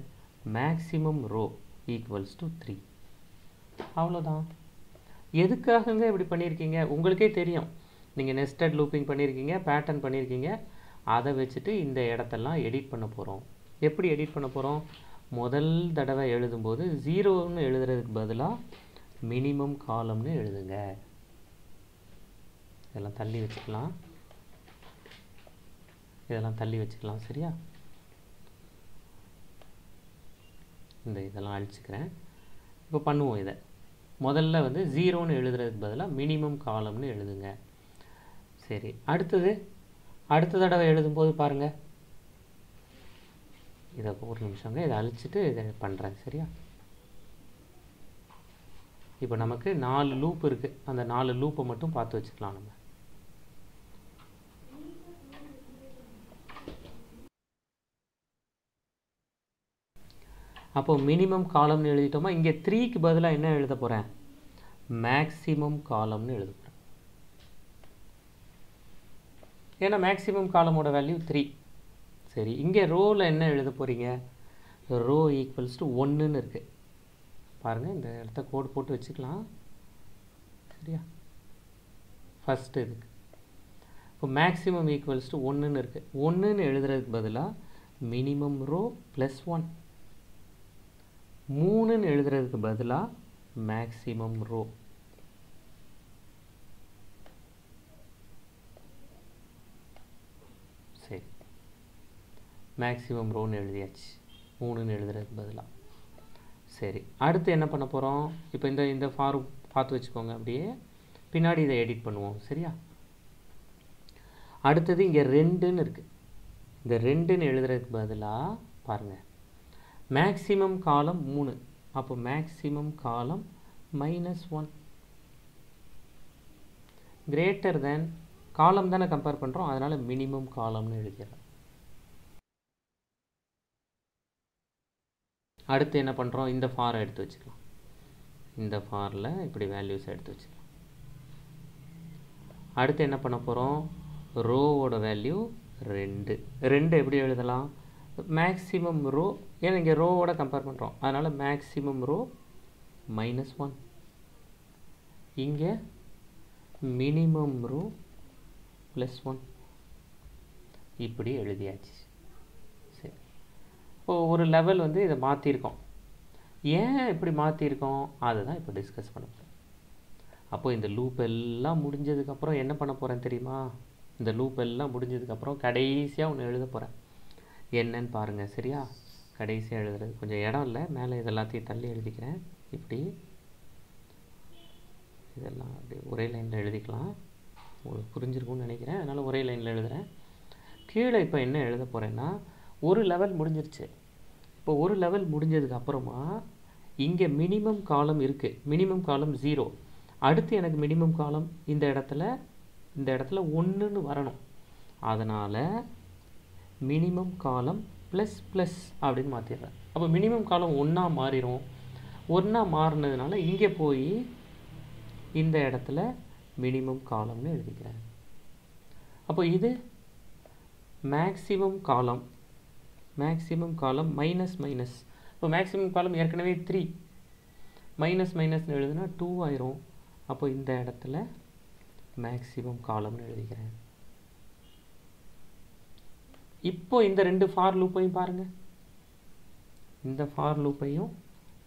maximum row equals to three. அவ்வளோதான். எதுக்காகங்க இப்படி பண்ணியிருக்கீங்க? உங்களுக்கே தெரியும், நீங்கள் நெஸ்டட் லூப்பிங் பண்ணியிருக்கீங்க, பேட்டர்ன் பண்ணியிருக்கீங்க. அதை வச்சுட்டு இந்த இடத்தெல்லாம் எடிட் பண்ண போகிறோம். எப்படி எடிட் பண்ண போகிறோம்? முதல் தடவை எழுதும்போது ஜீரோன்னு எழுதுறதுக்கு பதிலாக மினிமம் காலம்னு எழுதுங்க. இதெல்லாம் தள்ளி வச்சுக்கலாம், இதெல்லாம் தள்ளி வச்சுக்கலாம். சரியா? இந்த இதெல்லாம் அழிச்சுக்கிறேன். இப்போ பண்ணுவோம். இதை முதல்ல வந்து ஜீரோன்னு எழுதுறதுக்கு பதிலாக மினிமம் காலம்னு எழுதுங்க. சரி, அடுத்தது அடுத்த தடவை எழுதும்போது பாருங்கள். இதை ஒரு நிமிஷங்க, இதை அழிச்சிட்டு இதை பண்ணுறேன். சரியா? இப்போ நமக்கு நாலு லூப் இருக்குது. அந்த நாலு லூப்பை மட்டும் பார்த்து வச்சுக்கலாம் நம்ம. அப்போது மினிமம் காலம்னு எழுதிட்டோமா? இங்கே த்ரீக்கு பதிலாக என்ன எழுத போகிறேன்? மேக்ஸிமம் காலம்னு எழுத போகிறேன். ஏன்னா மேக்ஸிமம் காலமோட வேல்யூ த்ரீ. சரி, இங்கே ரோவில் என்ன எழுத போகிறீங்க? ரோ ஈக்குவல்ஸ் டு ஒன்றுன்னு இருக்குது பாருங்கள். இந்த இடத்த கோடு போட்டு வச்சுக்கலாம். சரியா? ஃபஸ்ட்டு இதுக்கு இப்போ மேக்ஸிமம் ஈக்குவல்ஸ் டு ஒன்றுன்னு இருக்குது. ஒன்றுன்னு எழுதுறதுக்கு பதிலாக மினிமம் ரோ ப்ளஸ் ஒன். மூணுன்னு எழுதுறதுக்கு பதிலாக மேக்ஸிமம் ரோ. மேக்ஸிமம் ரோன்னு எழுதியாச்சு, மூணுன்னு எழுதுறதுக்கு பதிலாக. சரி, அடுத்து என்ன பண்ண போகிறோம்? இப்போ இந்த இந்த ஃபார்ம் பார்த்து வச்சுக்கோங்க, அப்படியே பின்னாடி இதை எடிட் பண்ணுவோம். சரியா? அடுத்தது இங்கே ரெண்டுன்னு இருக்குது. இந்த ரெண்டுன்னு எழுதுறதுக்கு பதிலாக பாருங்கள் மேக்ஸிமம் காலம் மூணு. அப்போ மேக்ஸிமம் காலம் மைனஸ் ஒன் கிரேட்டர் தேன் காலம் தானே கம்பேர் பண்ணுறோம், அதனால் மினிமம் காலம்னு எழுதிடுறோம். அடுத்து என்ன பண்ணுறோம், இந்த ஃபாரை எடுத்து வச்சுக்கலாம். இந்த ஃபாரில் இப்படி வேல்யூஸ் எடுத்து வச்சுக்கலாம். அடுத்து என்ன பண்ண போகிறோம், ரோவோட வேல்யூ ரெண்டு. ரெண்டு எப்படி எழுதலாம், மேக்ஸிமம் ரோ, ஏன்னா இங்கே ரோவோட கம்பேர் பண்ணுறோம் அதனால் மேக்ஸிமம் ரோ மைனஸ் ஒன், இங்கே மினிமம் ரோ ப்ளஸ் ஒன், இப்படி எழுதியாச்சு. சரி, இப்போ ஒரு லெவல் வந்து இதை மாற்றிருக்கோம். ஏன் இப்படி மாற்றிருக்கோம் அதை தான் இப்போ டிஸ்கஸ் பண்ண போகிறோம். அப்போது இந்த லூப் எல்லாம் முடிஞ்சதுக்கப்புறம் என்ன பண்ண போகிறேன் தெரியுமா, இந்த லூப் எல்லாம் முடிஞ்சதுக்கப்புறம் கடைசியாக ஒன்று எழுத போகிறேன். என்னன்னு பாருங்கள், சரியா? கடைசியாக எழுதுறது கொஞ்சம் இடம் இல்லை, மேலே இதெல்லாத்தையும் தள்ளி எழுதிக்கிறேன். இப்படி இதெல்லாம் அப்படியே ஒரே லைனில் எழுதிக்கலாம், உங்களுக்கு புரிஞ்சிருக்கும்னு நினைக்கிறேன். அதனால் ஒரே லைனில் எழுதுகிறேன். கீழே இப்போ என்ன எழுத போகிறேன்னா, ஒரு லெவல் முடிஞ்சிருச்சு. இப்போ ஒரு லெவல் முடிஞ்சதுக்கப்புறமா இங்கே மினிமம் காலம் இருக்குது, மினிமம் காலம் ஜீரோ. அடுத்து எனக்கு மினிமம் காலம் இந்த இடத்துல இந்த இடத்துல ஒன்றுன்னு வரணும். அதனால் மினிமம் காலம் ப்ளஸ் ப்ளஸ் அப்படின்னு மாற்றிடுறேன். அப்போ மினிமம் காலம் ஒன்றா மாறிடும். ஒன்றா மாறினதுனால இங்கே போய் இந்த இடத்துல மினிமம் காலம்னு எழுதிக்கிறேன். அப்போ இது மேக்ஸிமம் காலம், மேக்ஸிமம் காலம் மைனஸ் மைனஸ். இப்போ மேக்ஸிமம் காலம் ஏற்கனவே த்ரீ, மைனஸ் மைனஸ்ன்னு எழுதுனா டூ ஆயிரும். அப்போ இந்த இடத்துல மேக்ஸிமம் காலம்னு எழுதிக்கிறேன். இப்போ இந்த ரெண்டு ஃபார் லூப்பையும் பாருங்கள், இந்த ஃபார் லூப்பையும்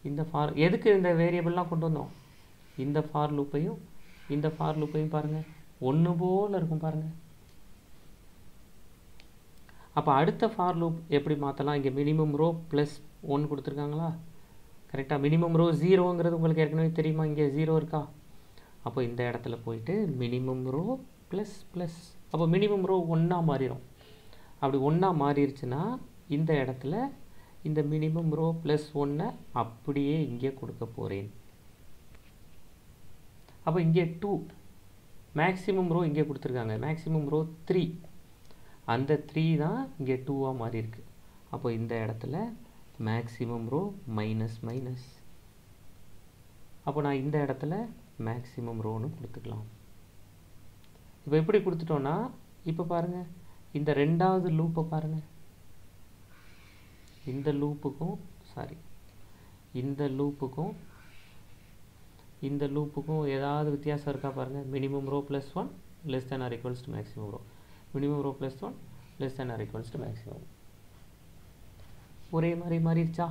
இந்த ஃபார், எதுக்கு இந்த வேரியபிள்லாம் கொண்டு வந்தோம், இந்த ஃபார் லூப்பையும் இந்த ஃபார் லூப்பையும் பாருங்கள் ஒன்று போல் இருக்கும் பாருங்கள். அப்போ அடுத்த ஃபார் லூப் எப்படி மாற்றலாம், இங்கே மினிமம் ரோ ப்ளஸ் ஒன்று கொடுத்துருக்காங்களா, கரெக்டாக? மினிமம் ரோ ஜீரோங்கிறது உங்களுக்கு ஏற்கனவே தெரியுமா, இங்கே ஜீரோ இருக்கா. அப்போ இந்த இடத்துல போயிட்டு மினிமம் ரோ ப்ளஸ் ப்ளஸ். அப்போ மினிமம் ரோ ஒன்றா மாறிடும். அப்படி ஒன்றா மாறிடுச்சுன்னா இந்த இடத்துல இந்த மினிமம் ரோ ப்ளஸ் ஒன்றை அப்படியே இங்கே கொடுக்க போகிறேன். அப்போ இங்கே டூ, மேக்ஸிமம் ரோ இங்கே கொடுத்துருக்காங்க, மேக்ஸிமம் ரோ த்ரீ, அந்த த்ரீ தான் இங்கே டூவாக மாறி இருக்குது. அப்போ இந்த இடத்துல மேக்ஸிமம் ரோ மைனஸ் மைனஸ். அப்போ நான் இந்த இடத்துல மேக்ஸிமம் ரோன்னு கொடுத்துக்கலாம். இப்போ எப்படி கொடுத்துட்டோன்னா, இப்போ பாருங்கள் இந்த ரெண்டாவது லூப்பை பாருங்கள், இந்த லூப்புக்கும் சாரி இந்த லூப்புக்கும் இந்த லூப்புக்கும் ஏதாவது வித்தியாசம் இருக்கா பாருங்கள். Minimum row plus one less than or equals to maximum row, minimum row plus one less than or equals to maximum, ஒரே மாதிரி மாறிடுச்சா?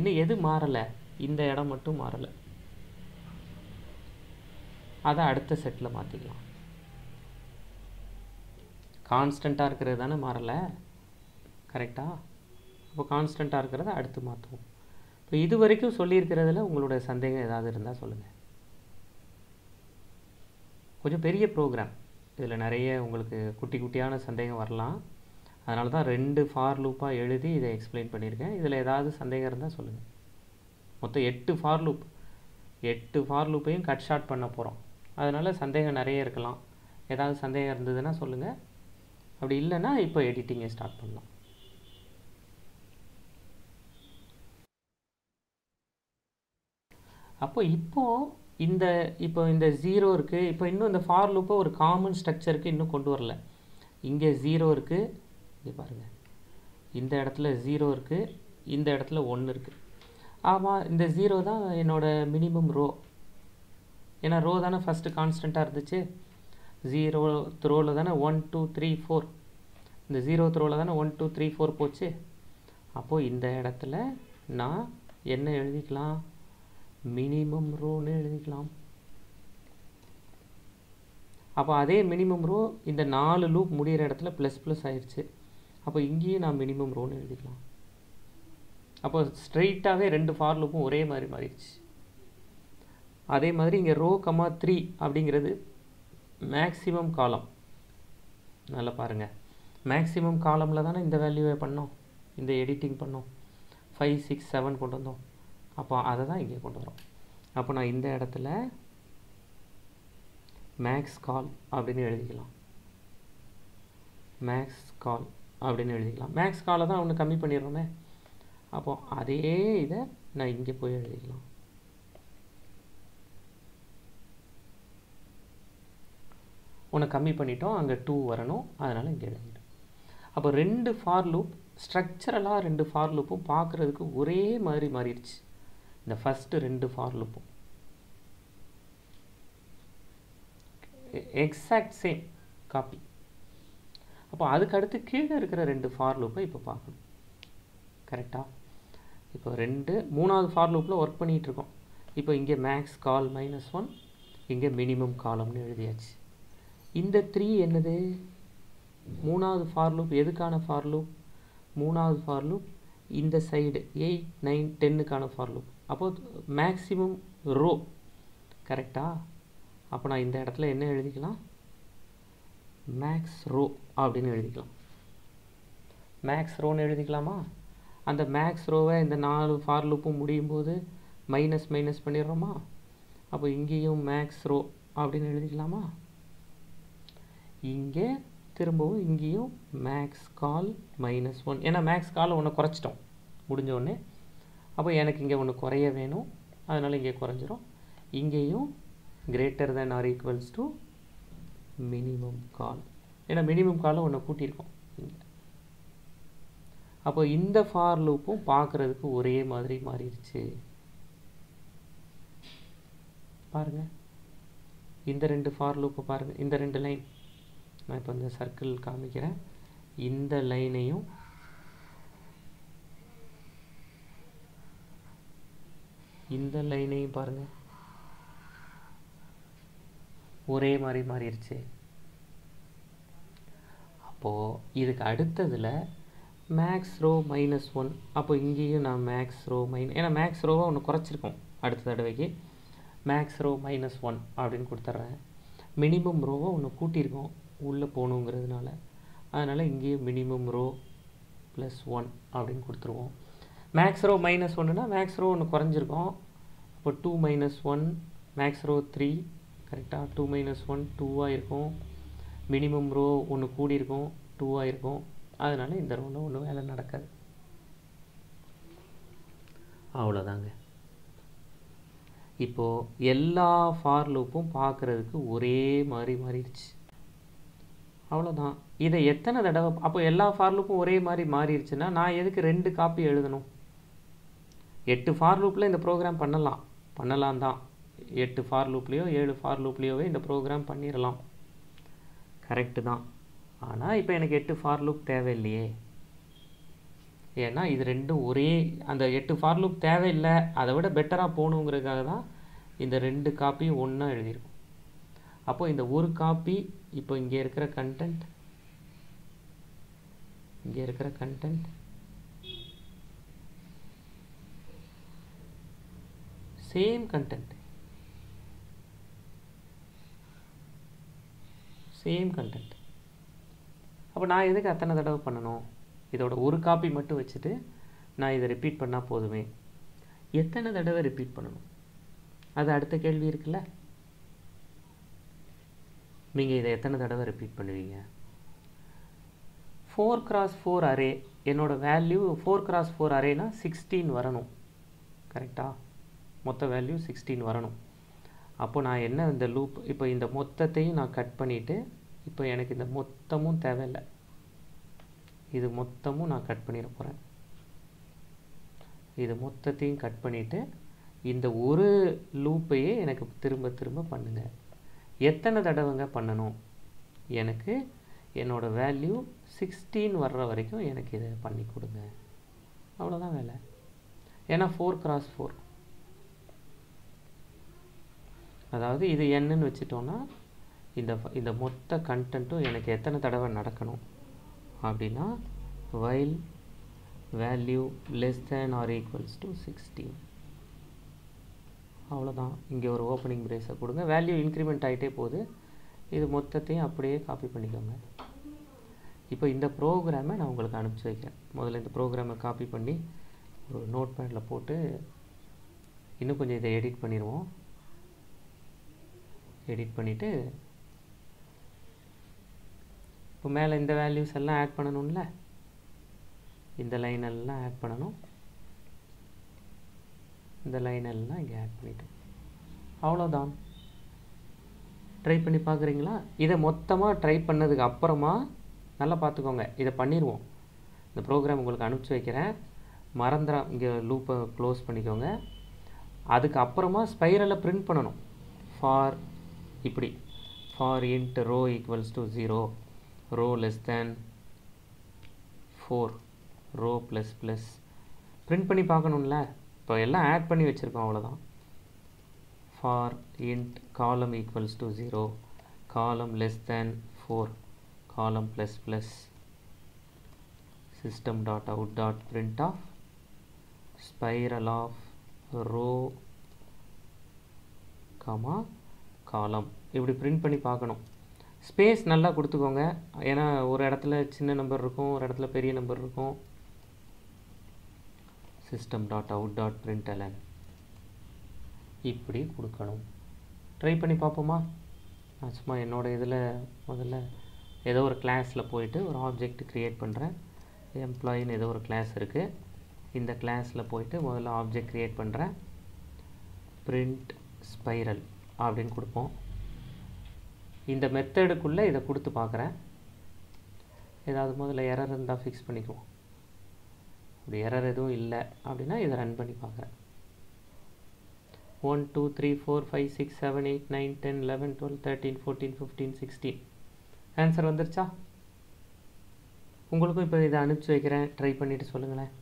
இன்னும் எது மாறலை, இந்த இடம் மட்டும் மாறலை. அதை அடுத்த செட்டில் மாற்றிக்கலாம். கான்ஸ்டண்ட்டாக இருக்கிறது தானே மாறலை, கரெக்டாக? அப்போ கான்ஸ்டண்ட்டாக இருக்கிறத அடுத்து மாற்றுவோம். இப்போ இது வரைக்கும் சொல்லியிருக்கிறதுல உங்களோட சந்தேகம் ஏதாவது இருந்தால் சொல்லுங்கள். கொஞ்சம் பெரிய ப்ரோக்ராம், இதில் நிறைய உங்களுக்கு குட்டி குட்டியான சந்தேகம் வரலாம். அதனால தான் ரெண்டு ஃபார் லூப்பாக எழுதி இதை எக்ஸ்பிளைன் பண்ணியிருக்கேன். இதில் ஏதாவது சந்தேகம் இருந்தால் சொல்லுங்கள். மொத்தம் எட்டு ஃபார் லூப், எட்டு ஃபார் லூப்பையும் கட் ஷார்ட் பண்ண போகிறோம். அதனால் சந்தேகம் நிறைய இருக்கலாம். ஏதாவது சந்தேகம் இருந்ததுன்னா சொல்லுங்கள். அப்படி இல்லைன்னா இப்போ எடிட்டிங்கை ஸ்டார்ட் பண்ணலாம். அப்போ இப்போது இந்த இப்போ இந்த ஜீரோ இருக்குது. இப்போ இன்னும் இந்த ஃபார் லூப்பை ஒரு காமன் ஸ்ட்ரக்சருக்கு இன்னும் கொண்டு வரல. இங்கே ஜீரோ இருக்குது, இங்கே பாருங்கள் இந்த இடத்துல ஜீரோ இருக்குது, இந்த இடத்துல ஒன்று இருக்குது. ஆமாம், இந்த ஜீரோ தான் என்னோடய மினிமம் ரோ, ஏன்னா ரோ தானே ஃபஸ்ட்டு கான்ஸ்டண்ட்டாக இருந்துச்சு. ஜீரோ த்ரோவில் தானே ஒன் டூ த்ரீ ஃபோர், இந்த ஜீரோ த்ரோவில் தானே ஒன் டூ த்ரீ ஃபோர் போச்சு. அப்போது இந்த இடத்துல நான் என்ன எழுதிக்கலாம், மினிமம் ரோன்னு எழுதிக்கலாம். அப்போ அதே மினிமம் ரோ இந்த நாலு லூப் முடிகிற இடத்துல ப்ளஸ் ப்ளஸ் ஆயிடுச்சு. அப்போ இங்கேயும் நான் மினிமம் ரோன்னு எழுதிக்கலாம். அப்போ ஸ்ட்ரெயிட்டாகவே ரெண்டு ஃபார் லூப்பும் ஒரே மாதிரி மாறிடுச்சு. அதே மாதிரி இங்கே ரோ கமா த்ரீ அப்படிங்கிறது மேக்ஸிமம் காலம், நல்லா பாருங்கள் maximum column la dhaan indha value ay pannom indha editing pannom five six seven kondu vandom appo adha dhaan inge kondu varom appo na indha edathila max call appdinu eludikalam max call appdinu eludikalam max call la dhaan avunu kammi pannirrome appo adhe idha na inge poi eludikalam உன கம்மி பண்ணிட்டோம் அங்க two வரணும் அதனால இங்க எழுதிட்டோம் அப்ப ரெண்டு ஃபார் லூப் ஸ்ட்ரக்சரலா ரெண்டு ஃபார் லூப்பும் பாக்குறதுக்கு ஒரே மாதிரி மாறிடுச்சு இந்த ஃபர்ஸ்ட் ரெண்டு ஃபார் லூப்பும் எக்ஸாக்ட் சேம் காப்பி அப்ப அதுக்கு அடுத்து கீழ இருக்கிற ரெண்டு ஃபார் லூப்பை இப்ப பார்க்கணும் கரெக்ட்டா இப்போ ரெண்டு மூணாவது ஃபார் லூப்ல வர்க் பண்ணிட்டு இருக்கோம் இப்போ இங்க max call minus one இங்க minimum column னு எழுதியாச்சு இந்த three என்னது மூணாவது for loop எதுக்கான for loop மூணாவது for loop இந்த சைடு eight nine ten கான for loop அப்போ maximum row கரெக்ட்டா அப்ப நான் இந்த இடத்துல என்ன எழுதிக்கலாம் max row அப்படினு எழுதிக்கலாம் max row னு எழுதிக்கலாமா அந்த max row-வை இந்த நாலு for loop-உம் முடியும்போது minus minus பண்ணிடுறோமா அப்ப இங்கேயும் max row அப்படினு எழுதிக்கலாமா இங்கே திரும்பவும் இங்கேயும் max call minus one ஏனா max call ஒண்ணு குறைச்சிட்டோம் முடிஞ்ச உடனே அப்ப எனக்கு இங்க ஒண்ணு குறைய வேணும் அதனால இங்க குறைஞ்சிரும் இங்கேயும் greater than or equals to minimum call ஏனா minimum call ஒண்ணு கூட்டி இருக்கோம் இங்க அப்ப இந்த for loop-உம் பார்க்கிறதுக்கு ஒரே மாதிரி மாறிடுச்சு பாருங்க இந்த ரெண்டு for loop பாருங்க இந்த ரெண்டு லைன் நான் இப்ப இந்த சர்க்கிள் காமிக்கிறேன் இந்த லைனையும் இந்த லைனையும் பாருங்க ஒரே மாதிரி மாறிடுச்சு அப்போ இதுக்கு அடுத்ததுல max row minus one அப்போ இங்கேயும் நான் max row minus ஏனா max row-வை ஒன்னு குறைச்சிருக்கோம் அடுத்த தடவைக்கு max row minus one அப்படினு கொடுத்துறேன் minimum row-வை ஒன்னு கூட்டி இருக்கோம் உள்ள போணும்ங்கிறதுனால அதனால இங்கே minimum row plus one அப்படினு கொடுத்துருவோம் max row minus one னா max row ஒன்னு குறஞ்சிருக்கும் அப்ப two minus one max row three கரெக்ட்டா two minus one two ஆ இருக்கும் minimum row ஒன்னு கூடி இருக்கும் two ஆ இருக்கும் அதனால இந்த ரோல ஒன்னு வேலை நடக்காது அவ்வளவுதாங்க இப்போ எல்லா for loop-உம் பார்க்கிறதுக்கு ஒரே மாதிரி மாறிடுச்சு அவ்வளவுதான் இத எத்தனை தடவை அப்ப எல்லா for loop-உம் ஒரே மாதிரி மாறிடுச்சுனா நான் எதுக்கு ரெண்டு காப்பி எழுதணும் எட்டு for loop-ல இந்த புரோகிராம் பண்ணலாம் பண்ணலாம் தான் எட்டு for loop-லயோ ஏழு for loop-லயோவே இந்த புரோகிராம் பண்ணிரலாம் கரெக்ட் தான் ஆனா இப்போ எனக்கு எட்டு for loop தேவை இல்லையே ஏன்னா இது ரெண்டும் ஒரே அந்த எட்டு for loop தேவை இல்ல அதவிட பெட்டரா போணும்ங்கிறதுக்காக தான் இந்த ரெண்டு காப்பி ஒண்ணா எழுதி இருக்கோம் அப்போ இந்த ஒரு காப்பி இப்போ இங்க இருக்கிற கண்டென்ட் இங்க இருக்கிற content same content same content அப்ப நான் எதுக்கு அத்தனை தடவை பண்ணனும் இதோட ஒரு காப்பி மட்டும் வச்சிட்டு நான் இத ரிப்பீட் பண்ணா போதுமே எத்தனை தடவை ரிப்பீட் பண்ணனும் அது அடுத்த கேள்வி இருக்குல நீங்க இத எத்தனை தடவை ரிப்பீட் பண்ணுவீங்க four cross four அரே என்னோட வேல்யூ four cross four அரேனா sixteen வரணும் கரெக்ட்டா மொத்த வேல்யூ sixteen வரணும் அப்போ நான் என்ன இந்த லூப் இப்போ இந்த மொத்தத்தையும் நான் கட் பண்ணிட்டு இப்போ எனக்கு இந்த மொத்தமும் தேவையில்லை இது மொத்தமும் நான் கட் பண்ணிர போறேன் இது மொத்தத்தையும் கட் பண்ணிட்டு இந்த ஒரு லூப்பையே எனக்கு திரும்ப திரும்ப பண்ணுங்க எத்தனை தடவைங்க பண்ணனும் எனக்கு என்னோட வேல்யூ sixteen வர்ற வரைக்கும் எனக்கு இத பண்ணி கொடுங்க அவ்வளவுதான் வேலை ஏனா four cross four அதாவது இது n ன்னு வெச்சிட்டோம்னா இந்த இந்த மொத்த கண்டென்ட்டும் எனக்கு எத்தனை தடவை நடக்கணும் அப்படினா while value less than or equals to sixteen அவ்வளவுதான் இங்க ஒரு ஓபனிங் பிரேஸ் கொடுங்க வேல்யூ இன்கிரிமென்ட் ஆயிட்டே போகுது இது மொத்தத்தையும் அப்படியே காப்பி பண்ணிக்கோங்க இப்போ இந்த ப்ரோக்ராமை நான் உங்களுக்கு அனுப்பிச்சு வைக்கிறேன். முதல்ல இந்த ப்ரோக்ராமை காப்பி பண்ணி ஒரு நோட் பேடில் போட்டு இன்னும் கொஞ்சம் இதை எடிட் பண்ணிடுவோம். எடிட் பண்ணிவிட்டு இப்போ மேலே இந்த வேல்யூஸ் எல்லாம் ஆட் பண்ணணும்ல, இந்த லைன் எல்லாம் ஆட் பண்ணணும், இந்த லைன் எல்லாம் இங்கே ஆட் பண்ணிவிட்டு அவ்வளோதான். ட்ரை பண்ணி பார்க்குறீங்களா? இதை மொத்தமாக ட்ரை பண்ணதுக்கு அப்புறமா நல்லா பார்த்துக்கோங்க, இதை பண்ணிடுவோம். இந்த ப்ரோக்ராம் உங்களுக்கு அனுப்பிச்சி வைக்கிறேன். மறந்துடா இங்கே லூப்பை க்ளோஸ் பண்ணிக்கோங்க. அதுக்கப்புறமா ஸ்பைரலை பிரிண்ட் பண்ணணும். ஃபார் இப்படி for int row equals to zero, row less than four, row plus plus print பண்ணி பார்க்கணும்ல. இப்போ எல்லாம் ஆட் பண்ணி வச்சுருக்கோம், அவ்வளோதான். For int column equals to zero, column less than four, column plus plus, system dot out dot print of spiral of row comma column. இப்படி print பண்ணி பார்க்கணும். space நல்லா கொடுத்துக்கோங்க, ஏன்னா ஒரு இடத்துல சின்ன நம்பர் இருக்கும், ஒரு இடத்துல பெரிய நம்பர் இருக்கும். system dot out dot println இப்படி கொடுக்கணும். ட்ரை பண்ணி பார்ப்போமா? நான் சும்மா என்னோட இதில் முதல்ல ஏதோ ஒரு கிளாஸில் போயிட்டு ஒரு ஆப்ஜெக்ட் க்ரியேட் பண்ணுறேன். எம்ப்ளாயின்னு ஏதோ ஒரு கிளாஸ் இருக்குது, இந்த கிளாஸில் போயிட்டு முதல்ல ஆப்ஜெக்ட் க்ரியேட் பண்ணுறேன். பிரிண்ட் ஸ்பைரல் அப்படின்னு கொடுப்போம். இந்த மெத்தடுக்குள்ளே இதை கொடுத்து பார்க்குறேன். ஏதாவது முதல்ல எரர் இருந்தால் ஃபிக்ஸ் பண்ணிக்குவோம். அப்படி எரர் எதுவும் இல்லை அப்படின்னா இதை ரன் பண்ணி பார்க்குறேன். One two three four five six seven eight nine ten eleven twelve thirteen fourteen fifteen sixteen. Answer வந்துருச்சா? உங்களுக்கும் இப்போ இதை அனுப்பிச்சி வைக்கிறேன், ட்ரை பண்ணிவிட்டு சொல்லுங்களேன்.